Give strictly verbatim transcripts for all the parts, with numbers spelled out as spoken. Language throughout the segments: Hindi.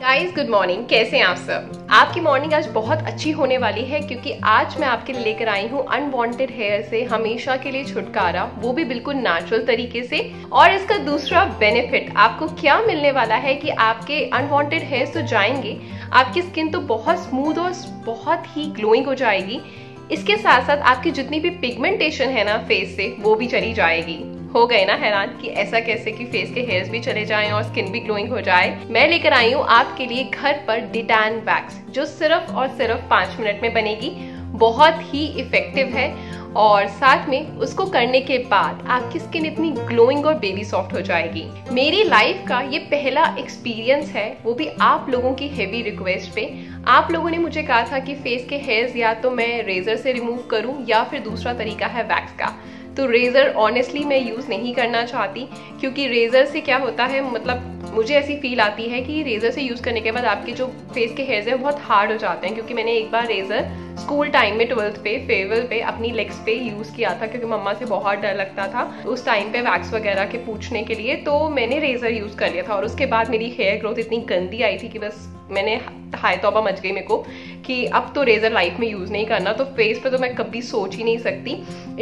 गाइज गुड मॉर्निंग, कैसे हैं आप सब। आपकी मॉर्निंग आज बहुत अच्छी होने वाली है क्योंकि आज मैं आपके लिए लेकर आई हूँ अनवांटेड हेयर से हमेशा के लिए छुटकारा, वो भी बिल्कुल नेचुरल तरीके से। और इसका दूसरा बेनिफिट आपको क्या मिलने वाला है कि आपके अनवांटेड हेयर्स तो जाएंगे, आपकी स्किन तो बहुत स्मूथ और बहुत ही ग्लोइंग हो जाएगी। इसके साथ साथ आपकी जितनी भी पिगमेंटेशन है ना फेस से, वो भी चली जाएगी। हो गए ना हैरान कि ऐसा कैसे कि फेस के हेयर्स भी चले जाएं और स्किन भी ग्लोइंग हो जाए। मैं लेकर आई हूँ आपके लिए घर पर डिटैन वैक्स, जो सिर्फ और सिर्फ पाँच मिनट में बनेगी। बहुत ही इफेक्टिव है और साथ में उसको करने के बाद आपकी स्किन इतनी ग्लोइंग और बेबी सॉफ्ट हो जाएगी। मेरी लाइफ का ये पहला एक्सपीरियंस है, वो भी आप लोगों की हेवी रिक्वेस्ट पे। आप लोगों ने मुझे कहा था कि फेस के हेयर्स या तो मैं रेजर से रिमूव करूँ या फिर दूसरा तरीका है वैक्स का। तो रेज़र ऑनेस्टली मैं यूज़ नहीं करना चाहती क्योंकि रेज़र से क्या होता है, मतलब मुझे ऐसी फील आती है कि रेज़र से यूज़ करने के बाद आपके जो फेस के हेयर्स हैं बहुत हार्ड हो जाते हैं। क्योंकि मैंने एक बार रेज़र स्कूल टाइम में ट्वेल्थ पे फेयरवेल पे अपनी लेग्स पे यूज़ किया था क्योंकि मम्मा से बहुत डर लगता था उस टाइम पे वैक्स वगैरह के पूछने के लिए, तो मैंने रेज़र यूज़ कर लिया था। और उसके बाद मेरी हेयर ग्रोथ इतनी गंदी आई थी कि बस मैंने हाय तौबा मच गई मेरे को कि अब तो रेज़र लाइफ में यूज़ नहीं करना। तो फेस पे तो मैं कभी सोच ही नहीं सकती।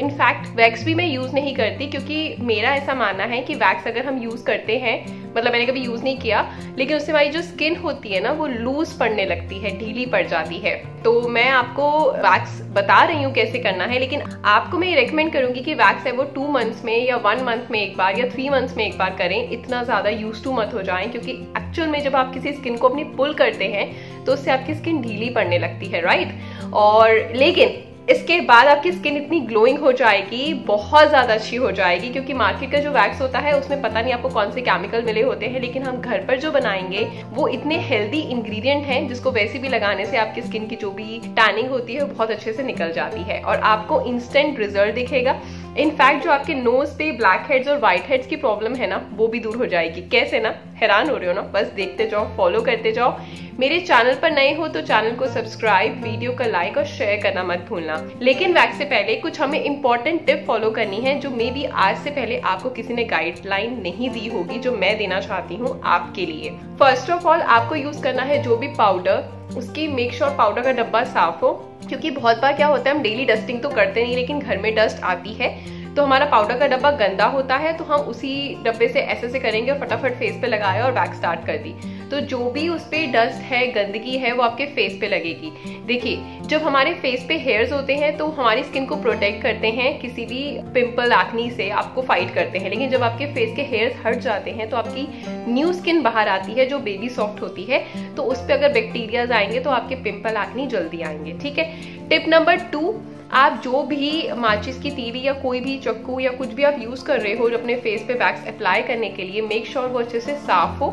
इनफैक्ट वैक्स भी मैं यूज़ नहीं करती क्योंकि मेरा ऐसा मानना है कि वैक्स अगर हम यूज़ करते हैं, मतलब मैंने कभी यूज़ नहीं किया, लेकिन उससे हमारी जो स्किन होती है ना वो लूज़ पड़ने लगती है, ढीली पड़ जाती है। तो मैं आपको वैक्स बता रही हूँ कैसे करना है, लेकिन आपको मैं ये रेकमेंड करूँगी कि वैक्स है वो टू मंथ्स में या वन मंथ में एक बार या थ्री मंथ्स में एक बार करें। इतना ज़्यादा यूज टू मत हो जाएं क्योंकि एक्चुअल में जब आप किसी स्किन को अपनी पुल करते हैं तो उससे आपकी स्किन ढीली पड़ने लगती है, राइट। और लेकिन इसके बाद आपकी स्किन इतनी ग्लोइंग हो जाएगी, बहुत ज़्यादा अच्छी हो जाएगी। क्योंकि मार्केट का जो वैक्स होता है उसमें पता नहीं आपको कौन से केमिकल मिले होते हैं, लेकिन हम घर पर जो बनाएंगे वो इतने हेल्दी इंग्रेडिएंट हैं जिसको वैसे भी लगाने से आपकी स्किन की जो भी टैनिंग होती है वो बहुत अच्छे से निकल जाती है और आपको इंस्टेंट रिजल्ट दिखेगा। इनफैक्ट जो आपके नोज पे ब्लैक हेड्स और व्हाइट हेड्स की प्रॉब्लम है ना, वो भी दूर हो जाएगी। कैसे ना, हैरान हो रहे हो ना। बस देखते जाओ, फॉलो करते जाओ। मेरे चैनल पर नए हो तो चैनल को सब्सक्राइब, वीडियो का लाइक और शेयर करना मत भूलना। लेकिन वैक्स से पहले कुछ हमें इंपॉर्टेंट टिप फॉलो करनी है जो मे बी आज से पहले आपको किसी ने गाइडलाइन नहीं दी होगी, जो मैं देना चाहती हूँ आपके लिए। फर्स्ट ऑफ ऑल आपको यूज करना है जो भी पाउडर, उसकी मेक श्योर पाउडर का डब्बा साफ हो। क्योंकि बहुत बार क्या होता है, हम डेली डस्टिंग तो करते नहीं लेकिन घर में डस्ट आती है तो हमारा पाउडर का डब्बा गंदा होता है, तो हम उसी डब्बे से ऐसे से करेंगे और फटाफट फेस पे लगाए और वैक्स स्टार्ट कर दी। तो जो भी उस पर डस्ट है, गंदगी है, वो आपके फेस पे लगेगी। देखिए, जब हमारे फेस पे हेयर्स होते हैं तो हमारी स्किन को प्रोटेक्ट करते हैं, किसी भी पिंपल एक्नी से आपको फाइट करते हैं। लेकिन जब आपके फेस के हेयर्स हट जाते हैं तो आपकी न्यू स्किन बाहर आती है जो बेबी सॉफ्ट होती है, तो उस पर अगर बैक्टीरियाज आएंगे तो आपके पिंपल एक्नी जल्दी आएंगे, ठीक है। टिप नंबर टू, आप जो भी माचिस की तीली या कोई भी चक्कू या कुछ भी आप यूज़ कर रहे हो अपने फेस पे वैक्स अप्लाई करने के लिए, मेक श्योर वो अच्छे से साफ हो।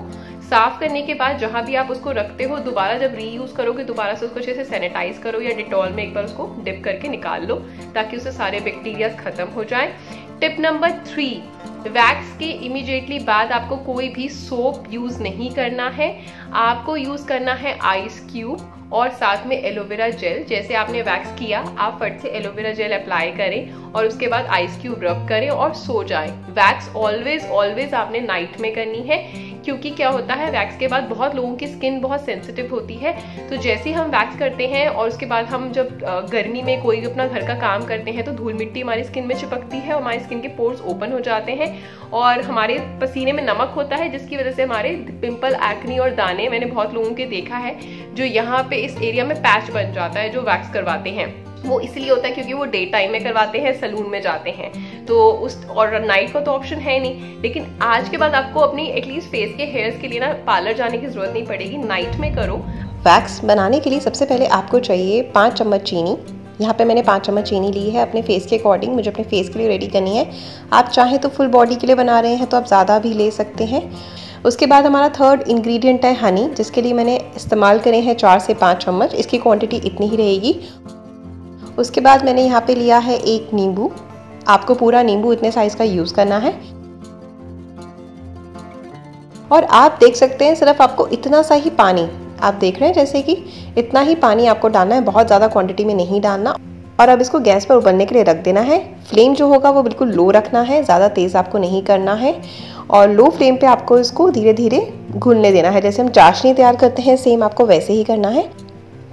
साफ करने के बाद जहाँ भी आप उसको रखते हो, दोबारा जब रीयूज़ करोगे दोबारा से उसको अच्छे से सैनिटाइज करो या डिटॉल में एक बार उसको डिप करके निकाल लो ताकि उससे सारे बैक्टीरियाज खत्म हो जाए। टिप नंबर थ्री, वैक्स के इमीडिएटली बाद आपको कोई भी सोप यूज़ नहीं करना है। आपको यूज़ करना है आइस क्यूब और साथ में एलोवेरा जेल। जैसे आपने वैक्स किया, आप फट से एलोवेरा जेल अप्लाई करें और उसके बाद आइस क्यूब रब करें और सो जाएं। वैक्स ऑलवेज ऑलवेज आपने नाइट में करनी है क्योंकि क्या होता है, वैक्स के बाद बहुत लोगों की स्किन बहुत सेंसिटिव होती है। तो जैसे ही हम वैक्स करते हैं और उसके बाद हम जब गर्मी में कोई भी अपना घर का काम करते हैं तो धूल मिट्टी हमारी स्किन में चिपकती है और हमारी स्किन के पोर्स ओपन हो जाते हैं और हमारे पसीने में नमक होता है जिसकी वजह से हमारे पिंपल, एक्नी और दाने, मैंने बहुत लोगों के देखा है जो यहाँ पे इस एरिया में पैच बन जाता है जो वैक्स करवाते हैं। वो इसलिए होता है क्योंकि वो डे टाइम में करवाते हैं, सलून में जाते हैं, तो उस और नाइट का तो ऑप्शन है नहीं। लेकिन आज के बाद आपको अपनी एटलीस्ट फेस के हेयर्स के लिए ना पार्लर जाने की जरूरत नहीं पड़ेगी, नाइट में करो। वैक्स बनाने के लिए सबसे पहले आपको चाहिए पाँच चम्मच चीनी। यहाँ पे मैंने पाँच चम्मच चीनी ली है अपने फेस के अकॉर्डिंग, मुझे अपने फेस के लिए रेडी करनी है। आप चाहें तो फुल बॉडी के लिए बना रहे हैं तो आप ज़्यादा भी ले सकते हैं। उसके बाद हमारा थर्ड इंग्रेडिएंट है हनी, जिसके लिए मैंने इस्तेमाल करे हैं चार से पाँच चम्मच, इसकी क्वांटिटी इतनी ही रहेगी। उसके बाद मैंने यहाँ पे लिया है एक नींबू। आपको पूरा नींबू इतने साइज़ का यूज़ करना है और आप देख सकते हैं सिर्फ आपको इतना सा ही पानी, आप देख रहे हैं जैसे कि इतना ही पानी आपको डालना है, बहुत ज़्यादा क्वांटिटी में नहीं डालना। और अब इसको गैस पर उबलने के लिए रख देना है। फ्लेम जो होगा वो बिल्कुल लो रखना है, ज़्यादा तेज़ आपको नहीं करना है। और लो फ्लेम पे आपको इसको धीरे धीरे भूनने देना है। जैसे हम चाशनी तैयार करते हैं सेम आपको वैसे ही करना है।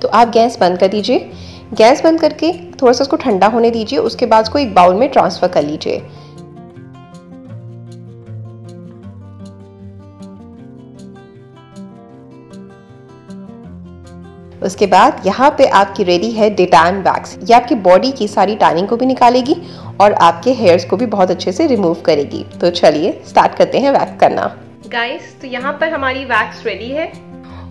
तो आप गैस बंद कर दीजिए। गैस बंद करके थोड़ा सा उसको ठंडा होने दीजिए। उसके बाद उसको एक बाउल में ट्रांसफ़र कर लीजिए। उसके बाद यहाँ पे आपकी रेडी है डिटैन वैक्स। ये आपकी बॉडी की सारी टैनिंग को भी निकालेगी और आपके हेयर्स को भी बहुत अच्छे से रिमूव करेगी। तो चलिए स्टार्ट करते हैं वैक्स करना। गाइस तो यहाँ पर हमारी वैक्स रेडी है।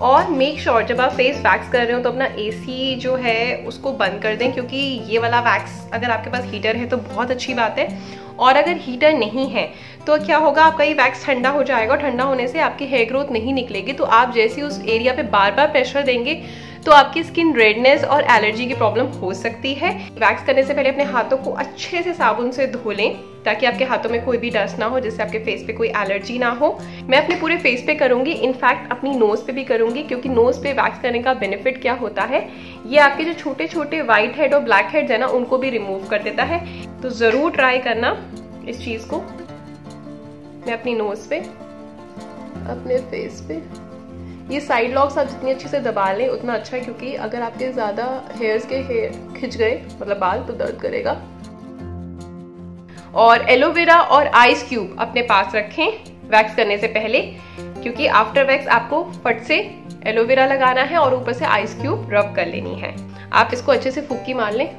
और मेक श्योर जब आप फेस वैक्स कर रहे हो तो अपना एसी जो है उसको बंद कर दें, क्योंकि ये वाला वैक्स अगर आपके पास हीटर है तो बहुत अच्छी बात है, और अगर हीटर नहीं है तो क्या होगा, आपका ये वैक्स ठंडा हो जाएगा। ठंडा होने से आपकी हेयर ग्रोथ नहीं निकलेगी। तो आप जैसे उस एरिया पे बार बार प्रेशर देंगे तो आपकी स्किन रेडनेस और एलर्जी की प्रॉब्लम हो सकती है। वैक्स करने से पहले अपने हाथों को अच्छे से साबुन से धो लें ताकि आपके हाथों में कोई भी डस्ट ना हो, जिससे आपके फेस पे कोई एलर्जी ना हो। मैं अपने पूरे फेस पे करूंगी, इनफैक्ट अपनी नोज पे भी करूंगी, क्योंकि नोज पे वैक्स करने का बेनिफिट क्या होता है, ये आपके जो छोटे छोटे व्हाइट हेड और ब्लैक हेड्स है ना उनको भी रिमूव कर देता है। तो जरूर ट्राई करना इस चीज को। मैं अपनी नोज पे, अपने फेस पे ये साइड लॉक्स आप जितनी अच्छे से दबा लें उतना अच्छा है, क्योंकि अगर आपके ज़्यादा हेयर्स के हेयर खिंच गए मतलब बाल तो दर्द करेगा। और एलोवेरा और आइस क्यूब अपने पास रखें वैक्स करने से पहले, क्योंकि आफ्टर वैक्स आपको फट से एलोवेरा लगाना है और ऊपर से आइस क्यूब रब कर लेनी है। आप इसको अच्छे से फुक्की मार लें।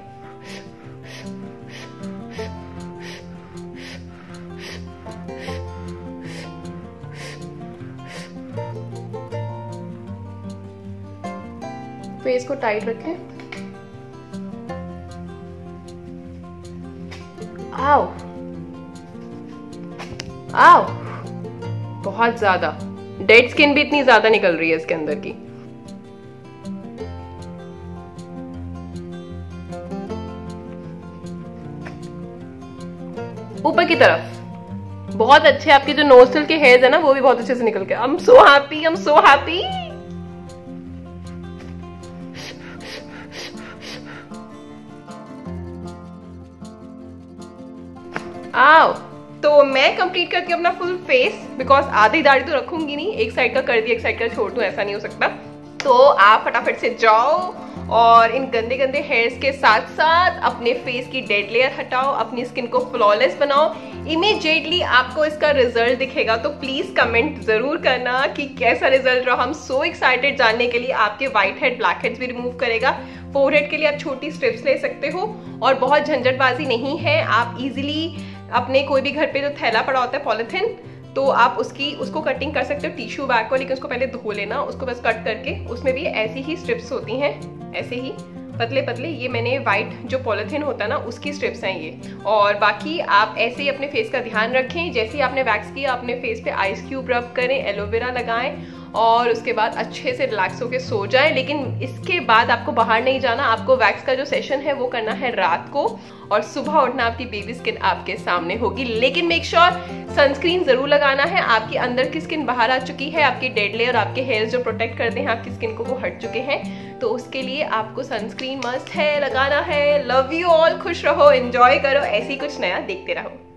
फेस को टाइट रखें। आओ आओ, बहुत ज्यादा डेड स्किन भी इतनी ज्यादा निकल रही है इसके अंदर की। ऊपर की तरफ बहुत अच्छे आपके जो नोस्टल के हेयर्स है ना वो भी बहुत अच्छे से निकल गए। I am so happy, I am so happy. आओ, तो मैं कंप्लीट करती हूँ अपना फुल फेस, बिकॉज आधी दाढ़ी तो रखूंगी नहीं, एक साइड का कर दी एक साइड का छोड़ दूँ ऐसा नहीं हो सकता। तो आप फटाफट से जाओ और इन गंदे गंदे हेयर्स के साथ साथ अपने फेस की डेड लेयर हटाओ, अपनी स्किन को फ्लॉलेस बनाओ। इमीडिएटली आपको इसका रिजल्ट दिखेगा, तो प्लीज कमेंट जरूर करना कि कैसा रिजल्ट रहा। हम सो एक्साइटेड जानने के लिए। आपके व्हाइट हेड ब्लैक हेड्स भी रिमूव करेगा। फोरहेड के लिए आप छोटी स्ट्रिप्स ले सकते हो और बहुत झंझटबाजी नहीं है। आप इजिली अपने कोई भी घर पे जो थैला पड़ा होता है पॉलिथिन, तो आप उसकी उसको कटिंग कर सकते हो टिश्यू बैग को, लेकिन उसको पहले धो लेना। उसको बस कट करके, उसमें भी ऐसी ही स्ट्रिप्स होती हैं, ऐसे ही पतले पतले। ये मैंने वाइट जो पॉलिथिन होता है ना उसकी स्ट्रिप्स हैं ये। और बाकी आप ऐसे ही अपने फेस का ध्यान रखें। जैसे ही आपने वैक्स किया अपने फेस पे आइस क्यूब रब करें, एलोवेरा लगाएं और उसके बाद अच्छे से रिलैक्स होकर सो जाएं। लेकिन इसके बाद आपको बाहर नहीं जाना। आपको वैक्स का जो सेशन है वो करना है रात को, और सुबह उठना आपकी बेबी स्किन आपके सामने होगी। लेकिन मेक श्योर सनस्क्रीन जरूर लगाना है। आपकी अंदर की स्किन बाहर आ चुकी है, आपकी डेड लेयर आपके हेयर्स जो प्रोटेक्ट करते हैं आपकी स्किन को वो हट चुके हैं, तो उसके लिए आपको सनस्क्रीन मस्ट है लगाना है। लव यू ऑल, खुश रहो, एंजॉय करो, ऐसे ही कुछ नया देखते रहो।